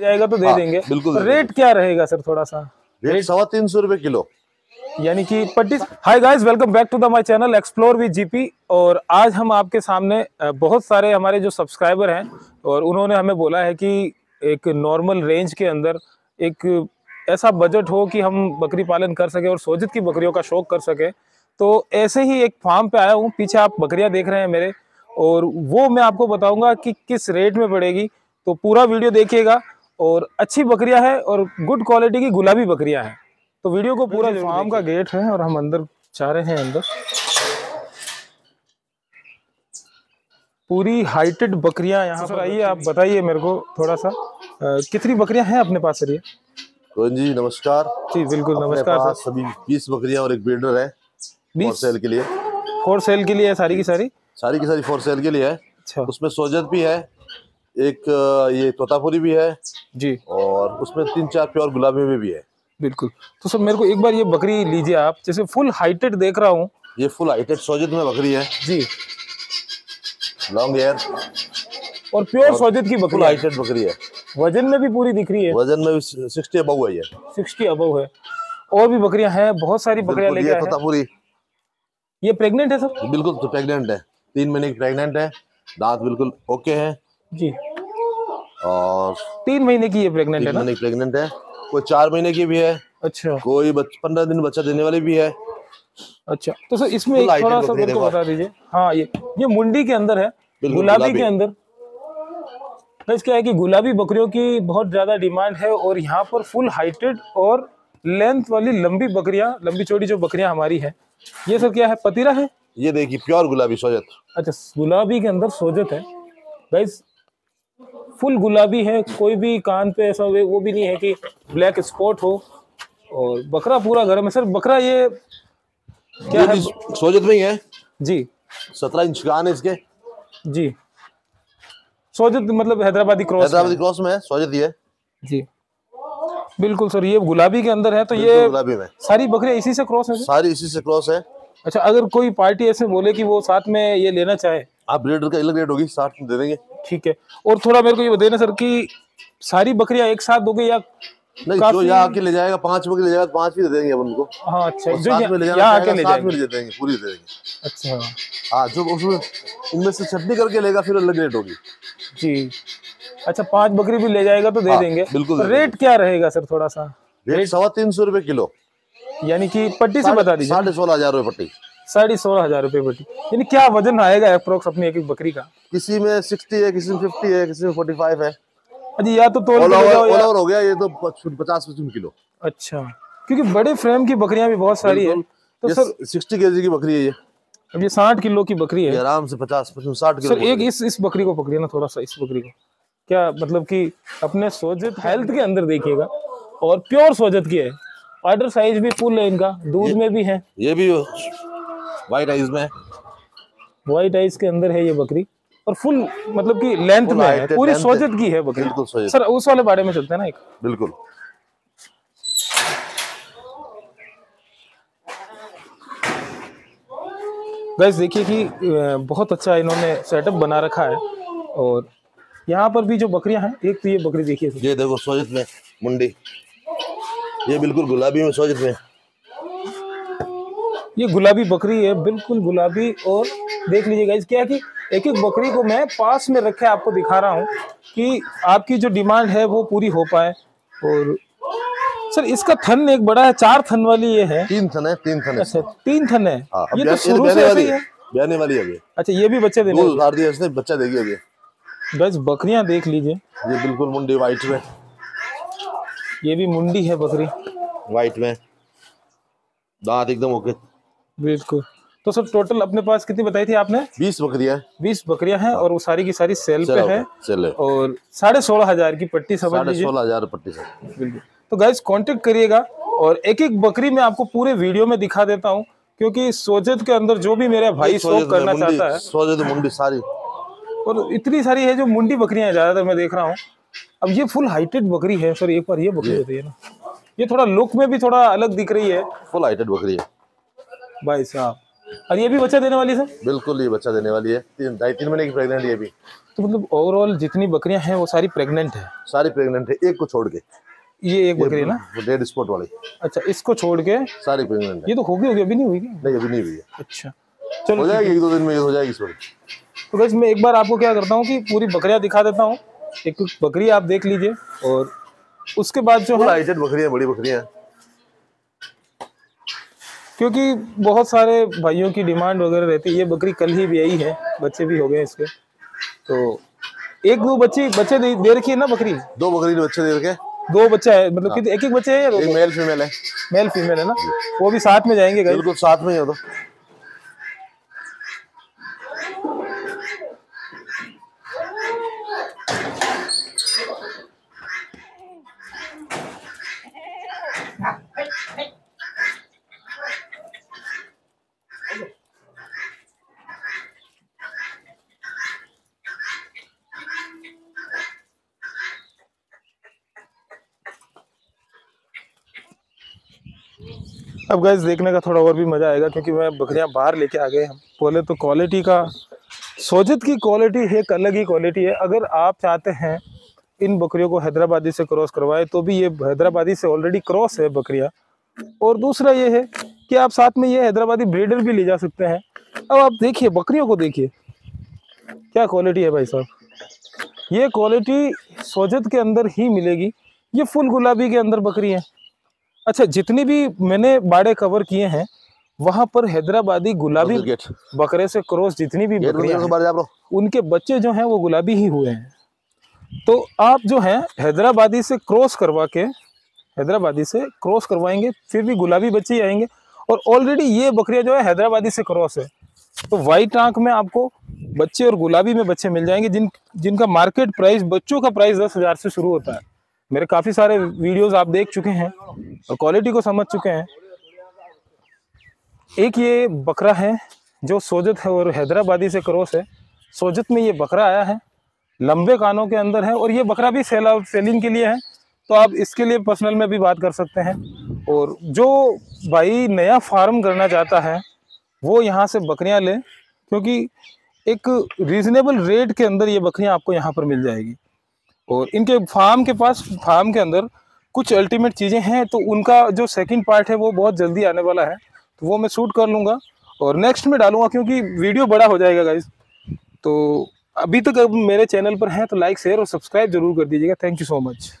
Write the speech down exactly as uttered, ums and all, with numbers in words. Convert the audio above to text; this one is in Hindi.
जाएगा तो दे देंगे। बिल्कुल। रेट क्या रहेगा सर? थोड़ा सा रेट सवा तीन सौ रुपए किलो, यानी कि पच्चीस। Hi guys, welcome back to the my channel explore with GP. और आज हम आपके सामने बहुत सारे हमारे जो सब्सक्राइबर हैं और उन्होंने हमें बोला है कि एक नॉर्मल रेंज के अंदर एक ऐसा बजट हो कि हम बकरी पालन कर सके और सोजत की बकरियों का शौक कर सके। तो ऐसे ही एक फार्म पे आया हूँ, पीछे आप बकरियाँ देख रहे हैं मेरे, और वो मैं आपको बताऊँगा कि किस रेट में पड़ेगी। तो पूरा वीडियो देखिएगा। और अच्छी बकरियाँ हैं और गुड क्वालिटी की गुलाबी बकरियाँ हैं, तो वीडियो को पूरा। फार्म का गेट है और हम अंदर जा रहे हैं। अंदर पूरी हाइटेड बकरियां यहाँ पर आई है। आप बताइए मेरे को थोड़ा सा, आ, कितनी बकरियां हैं अपने पास सर? ये तो जी नमस्कार जी, बिल्कुल नमस्कार सर। सभी बीस बकरियां और एक ब्रीडर है फॉर सेल के लिए। फॉर सेल के लिए सारी की सारी सारी की सारी फॉर सेल के लिए है। अच्छा। उसमें सोजत भी है, एक ये तोतापुरी भी है जी, और उसमें तीन चार प्योर गुलाबी में भी है। बिल्कुल। तो सर मेरे को एक बार ये बकरी लीजिए आप, जैसे फुल हाइटेड देख रहा हूँ। ये फुल हाइटेड सोजत में बकरी है जी, लॉन्ग एयर और प्योर सोजत की बकरी, हाइटेड बकरी है। वजन में भी पूरी दिख रही है, वजन में भी सिक्सटी अबव है ये, सिक्सटी अबव है। और भी बकरियां हैं, बहुत सारी बकरियां लेके आए हैं। तोतापुरी ये प्रेग्नेंट है सर? बिल्कुल तो प्रेग्नेंट है, तीन महीने की प्रेग्नेंट है, दांत बिल्कुल ओके है जी। और तीन महीने की ये प्रेग्नेंट है, तीन महीने की प्रेग्नेंट है। कोई चार महीने की भी है। अच्छा। कोई पंद्रह दिन बच्चा देने वाली भी है। अच्छा। तो सर इसमें एक थोड़ा सा मेरे को बता दीजिए। हाँ, ये ये मुंडी के अंदर है, गुलाबी के अंदर। बस क्या है कि गुलाबी बकरियों की बहुत ज्यादा डिमांड है और यहाँ पर फुल हाइटेड और लेंथ वाली लंबी बकरियां, लंबी चौड़ी जो बकरियां हमारी है। ये सर क्या है? पतीरा है ये, देखिए प्योर गुलाबी सोजत। अच्छा, गुलाबी के अंदर सोजत है। गाइस फुल गुलाबी है, कोई भी कान पे ऐसा वो भी नहीं है कि ब्लैक स्पॉट हो, और बकरा पूरा गर्म है। सर बकरा ये क्या है? सोजत में ही है जी। सत्रह इंच कान है इसके जी। सोजत मतलब हैदराबादी क्रॉस, हैदराबादी क्रॉस में है सोजत ये जी। बिल्कुल सर, ये गुलाबी के अंदर है। तो ये गुलाबी में सारी बकरियां इसी से क्रॉस है? सारी इसी से क्रॉस है। अच्छा, अगर कोई पार्टी ऐसे बोले कि वो साथ में ये लेना चाहे, आप ब्रीडर का अलग रेट होगी, साथ में दे देंगे। ठीक है। और थोड़ा मेरे को ये बताइए ना सर कि सारी बकरियां एक साथ दोगे या नहीं? जो यहाँ आके ले जाएगा, पांच बकरी ले जाएगा तो पांच भी दे देंगे उनको। हाँ अच्छा, जो यहाँ आके ले जाएगा दे देंगे, पूरी दे देंगे। अच्छा। हाँ, जो उसमें इनमें से छटनी करके लेगा फिर अलग रेट होगी जी। अच्छा, पांच बकरी भी ले जाएगा तो दे देंगे। बिल्कुल। रेट क्या रहेगा सर? थोड़ा सा रेट सवा तीन सौ रुपए किलो, यानी कि पट्टी से बता दीजिए। साढ़े सोलह हजार रुपए पट्टी, साढ़े सोलह हजार रुपए बटी। यानी क्या वजन आएगा अप्रोक्स अपनी एक एक बकरी का? किसी में साठ है, किसी में पचास है, किसी में पैंतालीस है। अजी या तो तोल हो गया ये तो पचास पचपन किलो। अच्छा, क्योंकि बड़े फ्रेम की बकरियां भी बहुत सारी है। तो सर साठ केजी की बकरी है ये, अब ये साठ किलो की बकरी है। आराम से पचास पचपन साठ किलो। सर एक इस इस बकरी को पकड़िए ना थोड़ा सा, इस बकरी को क्या मतलब कि अपने सोजत हेल्थ के अंदर देखिएगा, और प्योर सोजत की है। ऑर्डर साइज भी फुल है इनका, दूध में भी है। ये भी वाइट आइज में, वाइट आइज के अंदर है ये बकरी, और फुल मतलब कि लेंथ में है, पूरी सोजत की है बकरी। बिल्कुल सोजत। सर उस वाले बारे में चलते हैं ना एक। बिल्कुल। गाइस देखिए कि बहुत अच्छा इन्होंने सेटअप बना रखा है, और यहाँ पर भी जो बकरियां हैं, एक तो ये बकरी देखिए, ये देखो सोजत में मुंडी, ये बिल्कुल गुलाबी में सोजत में, ये गुलाबी बकरी है, बिल्कुल गुलाबी। और देख लीजिए गाइस क्या है कि एक एक बकरी को मैं पास में रखे आपको दिखा रहा हूँ कि आपकी जो डिमांड है वो पूरी हो पाए। और सर इसका थन एक बड़ा है, चार थन वाली ये है। तीन थन है, तीन थन है। अच्छा, तीन थन है। आ, ये तो शुरू से ऐसी है, ब्याने वाली है ये। अच्छा, ये भी बच्चे देने वाली है, इसने बच्चा देगी अभी। बस बकरियां देख लीजिए, ये बिल्कुल मुंडी वाइट में, ये भी मुंडी है बकरी वाइट में, दांत एकदम ओके। बिल्कुल। तो सर टोटल अपने पास कितनी बताई थी आपने? बीस बकरियां, बीस बकरियां हैं। और वो सारी की सारी सेल पे है, है। और साढ़े सोलह हजार की पट्टी समझ लीजिए, सोलह हजार पट्टी। बिल्कुल। तो गाइस कांटेक्ट करिएगा, और एक एक बकरी मैं आपको पूरे वीडियो में दिखा देता हूँ, क्योंकि सोजत के अंदर जो भी मेरा भाई शौक करना चाहता है। सोजत मुंडी सारी, और इतनी सारी है जो मुंडी बकरियां ज्यादातर मैं देख रहा हूँ। अब ये फुल हाइटेड बकरी है सर, एक बार ये बकरी होती है ना, ये थोड़ा लुक में भी थोड़ा अलग दिख रही है, फुल हाइटेड बकरी है भाई साहब। और ये भी बच्चा देने वाली है सर? बिल्कुल ये बच्चा देने वाली है, तीन ढाई तीन महीने की प्रेग्नेंट है ये भी। तो मतलब ओवरऑल जितनी बकरियां हैं वो सारी प्रेग्नेंट है? सारी प्रेग्नेंट है, एक को छोड़ के। ये एक बकरी है ना रेड स्पॉट वाली? अच्छा, इसको छोड़ के सारी प्रेग्नेंट है। ये तो होगी होगी अभी नहीं हुई? नहीं अभी नहीं हुई है। अच्छा चलो, हो जाएगी एक दो दिन में हो जाएगी। तो बस मैं एक बार आपको क्या करता हूँ कि पूरी बकरियाँ दिखा देता हूँ, एक बकरी आप देख लीजिए और उसके बाद जो है बकरियाँ बड़ी बकरियाँ, क्योंकि बहुत सारे भाइयों की डिमांड वगैरह रहती है। ये बकरी कल ही भी आई है, बच्चे भी हो गए इसके, तो एक दो बच्चे बच्चे दे, दे रखी है ना बकरी? दो बकरी ने बच्चे दे रखे, दो बच्चा है मतलब। हाँ। एक एक बच्चे है, एक मेल फीमेल है। मेल फीमेल है ना, वो भी साथ में जाएंगे? बिल्कुल साथ में ही हो। अब गाइस देखने का थोड़ा और भी मज़ा आएगा क्योंकि मैं बकरियां बाहर लेके आ गए हम। बोले तो क्वालिटी का, सोजत की क्वालिटी है, एक अलग ही क्वालिटी है। अगर आप चाहते हैं इन बकरियों को हैदराबादी से क्रॉस करवाए तो भी, ये हैदराबादी से ऑलरेडी क्रॉस है बकरियां। और दूसरा ये है कि आप साथ में ये हैदराबादी ब्रीडर भी ले जा सकते हैं। अब आप देखिए बकरियों को, देखिए क्या क्वालिटी है भाई साहब। ये क्वालिटी सोजत के अंदर ही मिलेगी। ये फुल गुलाबी के अंदर बकरी है। अच्छा, जितनी भी मैंने बाड़े कवर किए हैं वहां पर हैदराबादी गुलाबी बकरे से क्रॉस जितनी भी बकरियां, उनके बच्चे जो हैं वो गुलाबी ही हुए हैं। तो आप जो हैं हैदराबादी से क्रॉस करवा के, हैदराबादी से क्रॉस करवाएंगे फिर भी गुलाबी बच्चे ही आएंगे। और ऑलरेडी ये बकरियां जो है हैदराबादी से क्रॉस है, तो वाइट आंख में आपको बच्चे और गुलाबी में बच्चे मिल जाएंगे, जिन जिनका मार्केट प्राइस, बच्चों का प्राइस दस हजार से शुरू होता है। मेरे काफ़ी सारे वीडियोस आप देख चुके हैं और क्वालिटी को समझ चुके हैं। एक ये बकरा है जो सोजत है और हैदराबादी से क्रॉस है। सोजत में ये बकरा आया है, लंबे कानों के अंदर है और ये बकरा भी सेला सेलिंग के लिए है, तो आप इसके लिए पर्सनल में भी बात कर सकते हैं। और जो भाई नया फार्म करना चाहता है वो यहाँ से बकरियाँ ले, क्योंकि एक रीज़नेबल रेट के अंदर ये बकरियाँ आपको यहाँ पर मिल जाएगी। और इनके फार्म के पास, फार्म के अंदर कुछ अल्टीमेट चीज़ें हैं, तो उनका जो सेकंड पार्ट है वो बहुत जल्दी आने वाला है, तो वो मैं शूट कर लूँगा और नेक्स्ट में डालूँगा क्योंकि वीडियो बड़ा हो जाएगा गाइस। तो अभी तक मेरे चैनल पर हैं तो लाइक शेयर और सब्सक्राइब ज़रूर कर दीजिएगा। Thank you so much.